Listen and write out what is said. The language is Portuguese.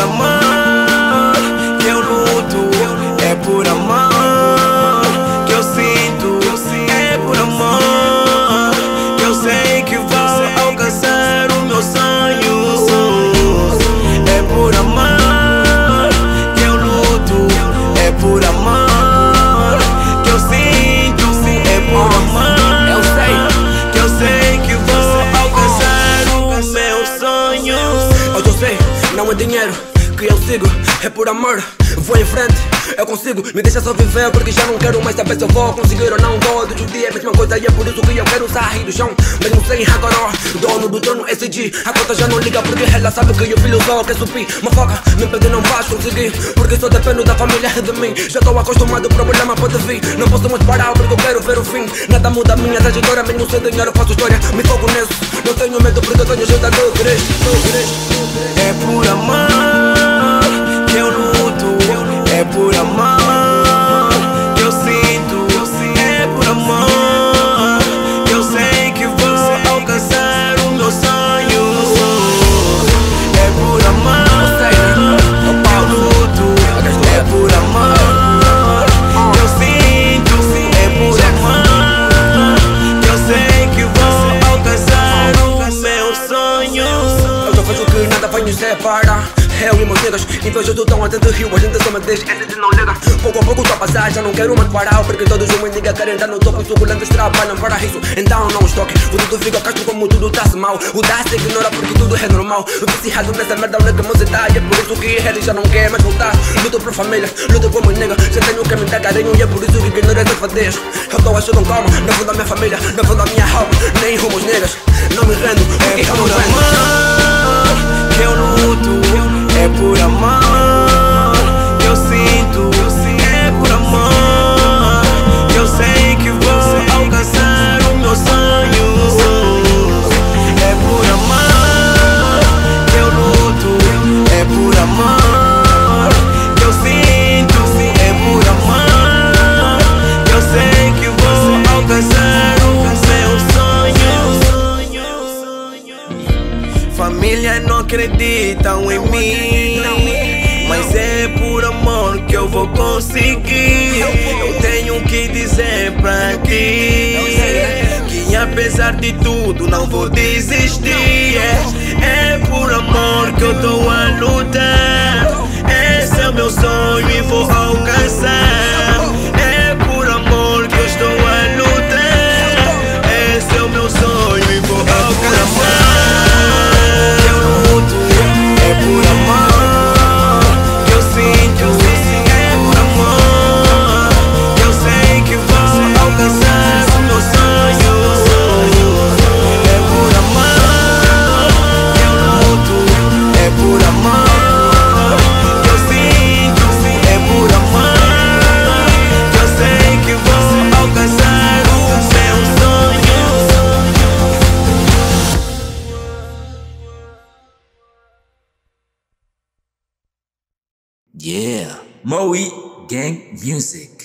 por amar que eu luto, é por amar que eu sinto, é por amar que eu sei que vou alcançar o meu sonho. É por amar que eu luto, é por amar que eu sinto, é por amar que eu sei que vou alcançar o meu sonho. Hoje eu sei, não é dinheiro que eu sigo, é por amor, vou em frente, eu consigo. Me deixa só viver porque já não quero mais saber se eu vou conseguir ou não vou. Todos os dias é a mesma coisa e é por isso que eu quero sair do chão. Mesmo sem agora, dono do trono SG. A conta já não liga porque ela sabe que eu filho só quer subir. Uma foca, me perdi, não vais conseguir, porque só dependo da família e de mim. Já estou acostumado, o problema pode vir. Não posso mais parar porque eu quero ver o fim. Nada muda a minha trajetória, mesmo sem dinheiro faço história, me foco nisso. Não tenho medo porque eu tenho ajuda do Cristo. É por amar que eu luto, é por amar que eu sinto, é por amar que eu sei que vou alcançar o meu sonho. É por amar que eu luto, é por amar que eu sinto, é por amar que eu sei que vou alcançar o meu sonho. Eu só faço o que nada vai nos separar, eu e meus negros, e vejo tudo tão atento, rio, a gente só me deixa, a gente não liga. Pouco a pouco estou a passar, já não quero mais parar, porque todos os mendigos querem estar no topo, suculentos trabalham para isso, então não estoque. O tudo fica casto como tudo está-se mal, o dá-se ignora porque tudo é normal. Eu viciado nessa merda, onde que você está, e é por isso que ele já não quer mais voltar. Luto por família, luto por meus negros, já tenho que me dar carinho e é por isso que ignoro essa fadez. Eu estou achando calma, não vou da minha família, não vou da minha alma, nem rumos negros, não me rendo, porque eu não rendo. Que eu luto, é por amar que eu sinto, é por amar que eu sei que vou alcançar o meu sonho. É por amar que eu luto, é por amar que eu sinto, é por amar que eu sei que vou alcançar o meu sonho. Família não acreditam em mim, mas é por amor que eu vou conseguir. Eu tenho que dizer pra ti que apesar de tudo não vou desistir. É por amor que eu tô a lutar, esse é o meu sonho e vou alcançar. É por amor que eu estou a lutar, esse é o meu sonho e vou alcançar. MOWIGANG Music.